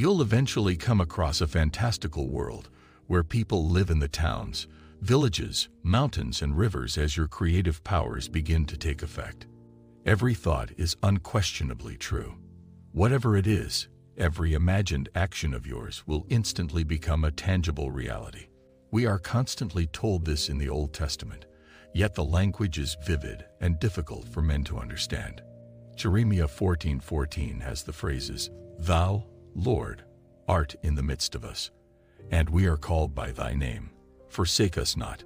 You'll eventually come across a fantastical world where people live in the towns, villages, mountains, and rivers as your creative powers begin to take effect. Every thought is unquestionably true. Whatever it is, every imagined action of yours will instantly become a tangible reality. We are constantly told this in the Old Testament, yet the language is vivid and difficult for men to understand. Jeremiah 14:14 has the phrases, "Thou, Lord, art in the midst of us, and we are called by thy name. Forsake us not."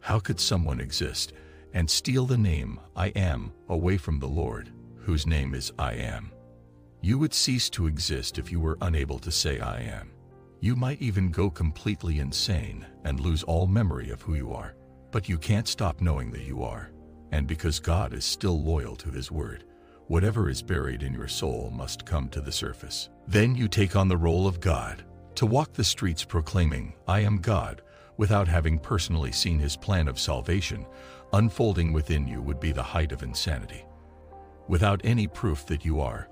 How could someone exist and steal the name I am away from the Lord, whose name is I am? You would cease to exist if you were unable to say I am. You might even go completely insane and lose all memory of who you are, but you can't stop knowing that you are. And because God is still loyal to his word, whatever is buried in your soul must come to the surface. Then you take on the role of God, to walk the streets proclaiming, "I am God," without having personally seen his plan of salvation unfolding within you would be the height of insanity. Without any proof that you are,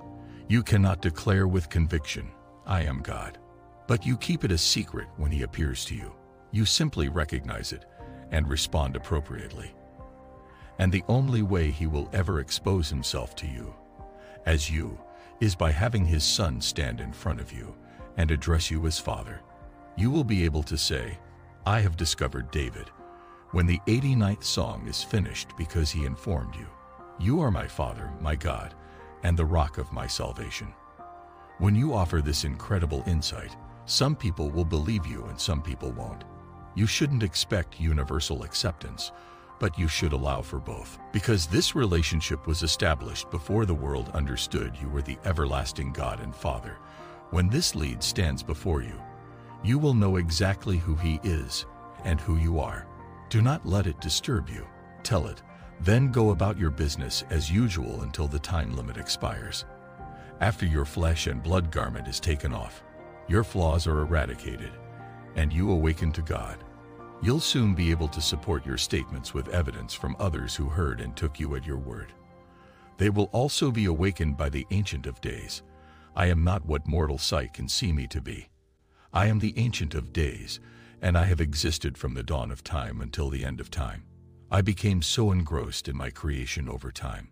you cannot declare with conviction, "I am God." But you keep it a secret when he appears to you. You simply recognize it and respond appropriately. And the only way he will ever expose himself to you, as you, is by having his Son stand in front of you and address you as Father. You will be able to say, "I have discovered David," when the 89th song is finished, because he informed you, "You are my Father, my God, and the rock of my salvation." When you offer this incredible insight, some people will believe you and some people won't. You shouldn't expect universal acceptance, but you should allow for both, because this relationship was established before the world understood you were the everlasting God and Father. When this lead stands before you, you will know exactly who he is and who you are. Do not let it disturb you. Tell it, then go about your business as usual until the time limit expires. After your flesh and blood garment is taken off, your flaws are eradicated, and you awaken to God. You'll soon be able to support your statements with evidence from others who heard and took you at your word. They will also be awakened by the Ancient of Days. I am not what mortal sight can see me to be. I am the Ancient of Days, and I have existed from the dawn of time until the end of time. I became so engrossed in my creation over time.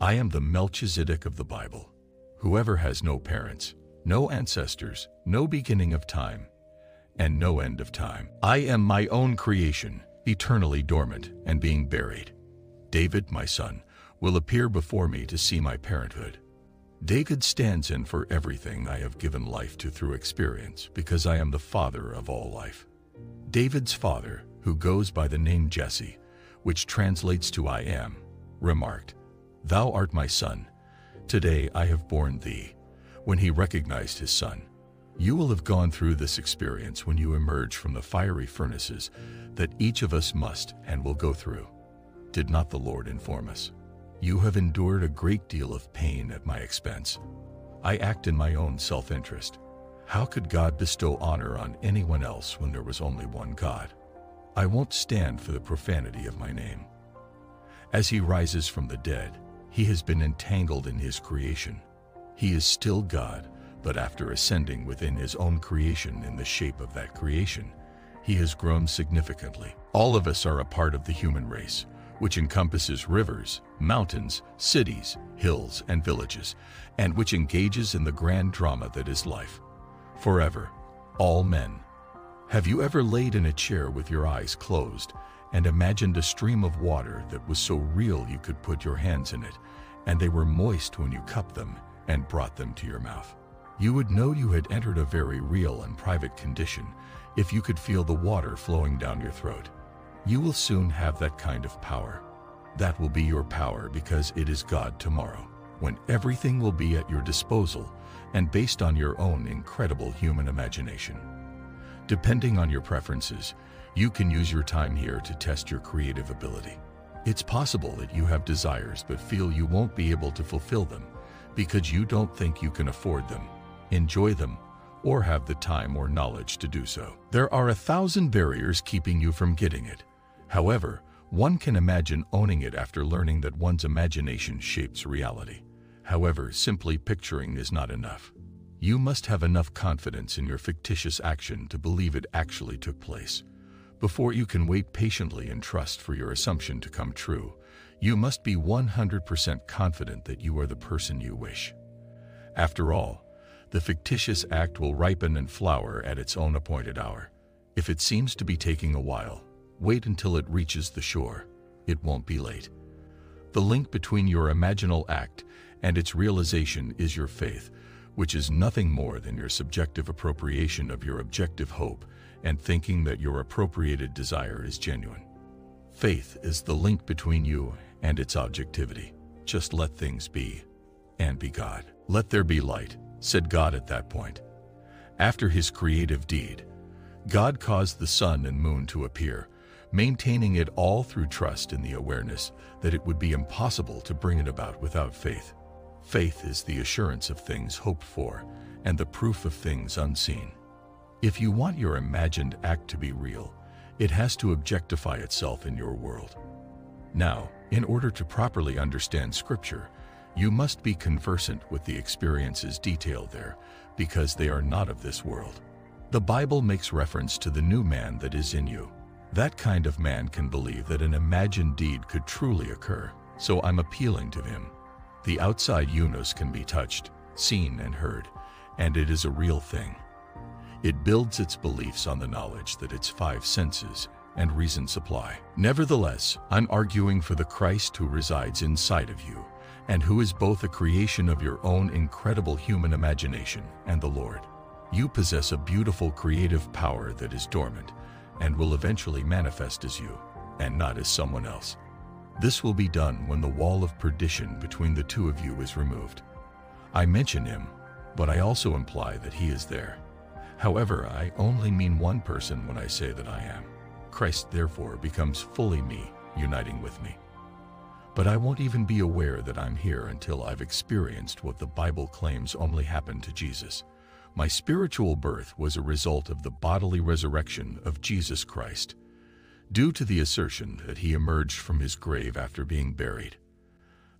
I am the Melchizedek of the Bible. Whoever has no parents, no ancestors, no beginning of time, and no end of time. I am my own creation, eternally dormant and being buried. David, my son, will appear before me to see my parenthood. David stands in for everything I have given life to through experience, because I am the father of all life. David's father, who goes by the name Jesse, which translates to I am, remarked, "Thou art my son. Today I have borne thee." When he recognized his son, you will have gone through this experience when you emerge from the fiery furnaces that each of us must and will go through. Did not the Lord inform us? You have endured a great deal of pain at my expense. I act in my own self-interest. How could God bestow honor on anyone else when there was only one God? I won't stand for the profanity of my name. As he rises from the dead, he has been entangled in his creation. He is still God, but after ascending within his own creation in the shape of that creation, he has grown significantly. All of us are a part of the human race, which encompasses rivers, mountains, cities, hills, and villages, and which engages in the grand drama that is life. Forever, all men. Have you ever laid in a chair with your eyes closed and imagined a stream of water that was so real you could put your hands in it, and they were moist when you cupped them and brought them to your mouth? You would know you had entered a very real and private condition if you could feel the water flowing down your throat. You will soon have that kind of power. That will be your power, because it is God tomorrow, when everything will be at your disposal and based on your own incredible human imagination. Depending on your preferences, you can use your time here to test your creative ability. It's possible that you have desires but feel you won't be able to fulfill them because you don't think you can afford them, enjoy them, or have the time or knowledge to do so. There are 1,000 barriers keeping you from getting it. However, one can imagine owning it after learning that one's imagination shapes reality. However, simply picturing is not enough. You must have enough confidence in your fictitious action to believe it actually took place. Before you can wait patiently and trust for your assumption to come true, you must be 100% confident that you are the person you wish. After all, the fictitious act will ripen and flower at its own appointed hour. If it seems to be taking a while, wait until it reaches the shore. It won't be late. The link between your imaginal act and its realization is your faith, which is nothing more than your subjective appropriation of your objective hope and thinking that your appropriated desire is genuine. Faith is the link between you and its objectivity. Just let things be, and be God. Let there be light, said God at that point. After his creative deed, God caused the sun and moon to appear, maintaining it all through trust in the awareness that it would be impossible to bring it about without faith. Faith is the assurance of things hoped for and the proof of things unseen. If you want your imagined act to be real, it has to objectify itself in your world. Now, in order to properly understand Scripture, you must be conversant with the experiences detailed there, because they are not of this world. The Bible makes reference to the new man that is in you. That kind of man can believe that an imagined deed could truly occur, so I'm appealing to him. The outside Eunice can be touched, seen and heard, and it is a real thing. It builds its beliefs on the knowledge that its five senses and reason supply. Nevertheless, I'm arguing for the Christ who resides inside of you, and who is both a creation of your own incredible human imagination and the Lord. You possess a beautiful creative power that is dormant and will eventually manifest as you, and not as someone else. This will be done when the wall of perdition between the two of you is removed. I mention him, but I also imply that he is there. However, I only mean one person when I say that I am. Christ therefore becomes fully me, uniting with me. But I won't even be aware that I'm here until I've experienced what the Bible claims only happened to Jesus. My spiritual birth was a result of the bodily resurrection of Jesus Christ, due to the assertion that he emerged from his grave after being buried.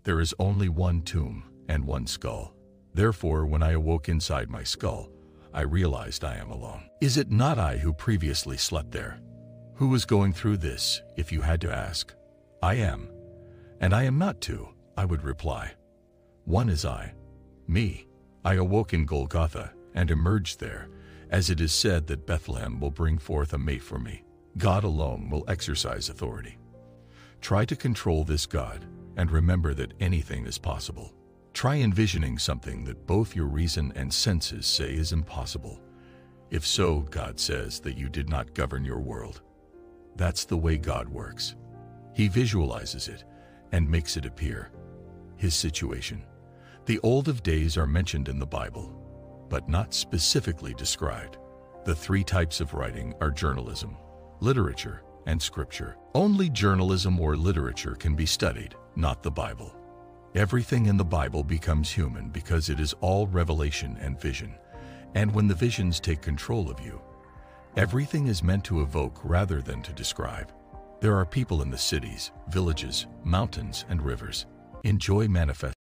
There is only one tomb and one skull. Therefore, when I awoke inside my skull, I realized I am alone. Is it not I who previously slept there? Who was going through this, if you had to ask? I am. And I am not two, I would reply. One is I, me. I awoke in Golgotha and emerged there, as it is said that Bethlehem will bring forth a mate for me. God alone will exercise authority. Try to control this God, and remember that anything is possible. Try envisioning something that both your reason and senses say is impossible. If so, God says that you did not govern your world. That's the way God works. He visualizes it, and makes it appear. His situation. The Old of Days are mentioned in the Bible, but not specifically described. The three types of writing are journalism, literature, and scripture. Only journalism or literature can be studied, not the Bible. Everything in the Bible becomes human because it is all revelation and vision, and when the visions take control of you, everything is meant to evoke rather than to describe. There are people in the cities, villages, mountains, and rivers. Enjoy manifesting.